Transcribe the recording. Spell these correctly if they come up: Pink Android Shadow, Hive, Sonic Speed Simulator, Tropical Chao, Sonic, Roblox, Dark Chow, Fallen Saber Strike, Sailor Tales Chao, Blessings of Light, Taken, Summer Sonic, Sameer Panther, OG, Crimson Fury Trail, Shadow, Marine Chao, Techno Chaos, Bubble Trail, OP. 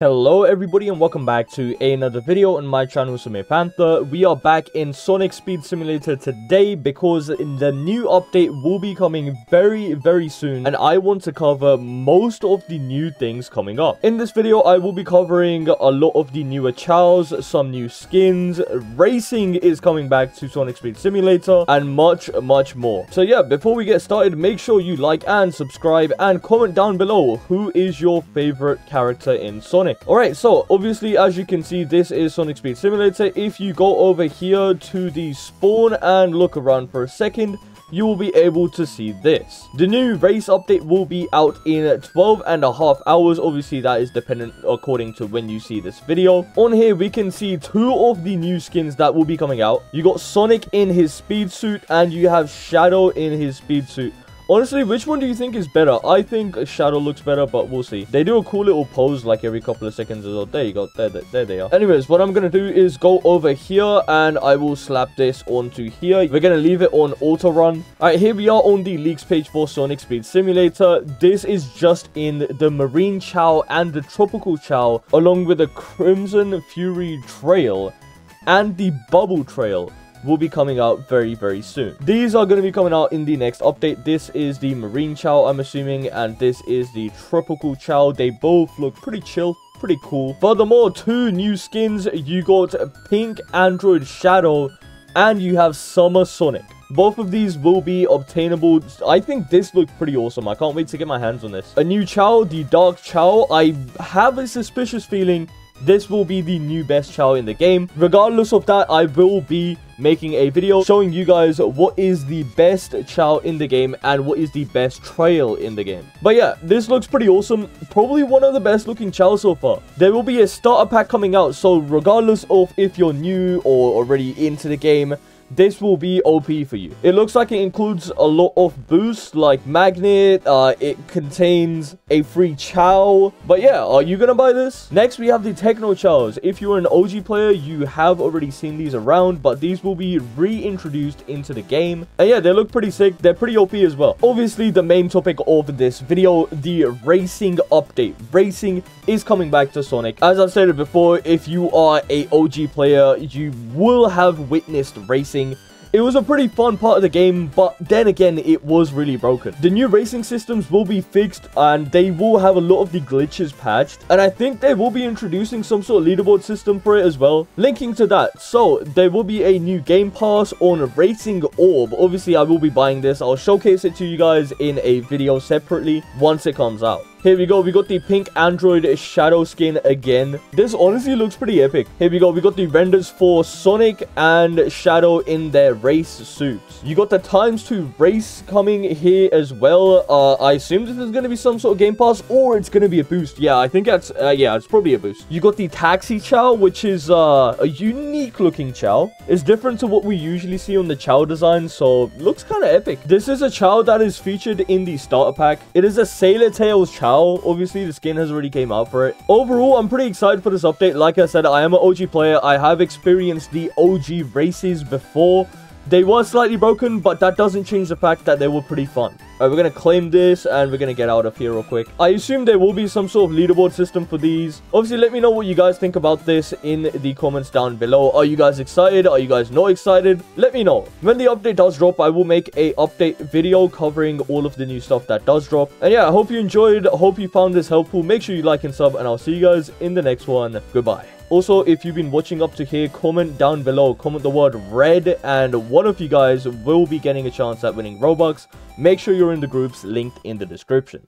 Hello everybody and welcome back to another video on my channel, Sameer Panther. We are back in Sonic Speed Simulator today because the new update will be coming very soon, and I want to cover most of the new things coming up. In this video, I will be covering a lot of the newer chows, some new skins, racing is coming back to Sonic Speed Simulator, and much more. So yeah, before we get started, make sure you like and subscribe and comment down below who is your favorite character in Sonic. Alright, so obviously as you can see, this is Sonic Speed Simulator. If you go over here to the spawn and look around for a second, you will be able to see this. The new race update will be out in 12.5 hours. Obviously that is dependent according to when you see this video. On here we can see two of the new skins that will be coming out. You got Sonic in his speed suit and you have Shadow in his speed suit. Honestly, which one do you think is better? I think Shadow looks better, but we'll see. They do a cool little pose like every couple of seconds as well. There you go. There they are. Anyways, what I'm going to do is go over here and I will slap this onto here. We're going to leave it on auto run. All right, here we are on the leaks page for Sonic Speed Simulator. This is just in the Marine Chao and the Tropical Chao, along with the Crimson Fury Trail and the Bubble Trail, will be coming out very soon. These are going to be coming out in the next update. This is the Marine Chao, I'm assuming, and this is the Tropical Chao. They both look pretty chill, pretty cool. Furthermore, two new skins. You got Pink Android Shadow and you have Summer Sonic. Both of these will be obtainable. I think this looked pretty awesome. I can't wait to get my hands on this. A new Chao, the Dark Chow. I have a suspicious feeling this will be the new best Chao in the game. Regardless of that, I will be making a video showing you guys what is the best Chao in the game and what is the best trail in the game. But yeah, this looks pretty awesome. Probably one of the best looking Chao so far. There will be a starter pack coming out, so regardless of if you're new or already into the game, this will be OP for you. It looks like it includes a lot of boosts like magnet. It contains a free Chao. But yeah, are you gonna buy this? Next, we have the Techno Chaos. If you're an OG player, you have already seen these around, but these will be reintroduced into the game. And yeah, they look pretty sick. They're pretty OP as well. Obviously, the main topic of this video, the racing update. Racing is coming back to Sonic. As I've stated before, if you are an OG player, you will have witnessed racing. It was a pretty fun part of the game, but then again, it was really broken. The new racing systems will be fixed and they will have a lot of the glitches patched. And I think they will be introducing some sort of leaderboard system for it as well. Linking to that, so there will be a new game pass on a racing orb. Obviously, I will be buying this. I'll showcase it to you guys in a video separately once it comes out. Here we go, we got the Pink Android Shadow skin again. This honestly looks pretty epic. Here we go, we got the renders for Sonic and Shadow in their race suits. You got the Times 2 race coming here as well. I assume this is going to be some sort of game pass or it's going to be a boost. Yeah, I think that's, yeah, it's probably a boost. You got the Taxi Chao, which is a unique looking Chao. It's different to what we usually see on the Chao design, so looks kind of epic. This is a Chao that is featured in the starter pack. It is a Sailor Tales Chao. Obviously, the skin has already came out for it. Overall, I'm pretty excited for this update. Like I said, I am an OG player. I have experienced the OG races before. They were slightly broken, but that doesn't change the fact that they were pretty fun. All right, we're going to claim this and we're going to get out of here real quick. I assume there will be some sort of leaderboard system for these. Obviously, let me know what you guys think about this in the comments down below. Are you guys excited? Are you guys not excited? Let me know. When the update does drop, I will make a update video covering all of the new stuff that does drop. And yeah, I hope you enjoyed. I hope you found this helpful. Make sure you like and sub, and I'll see you guys in the next one. Goodbye. Also, if you've been watching up to here, comment down below, comment the word red, and one of you guys will be getting a chance at winning Robux. Make sure you're in the groups linked in the description.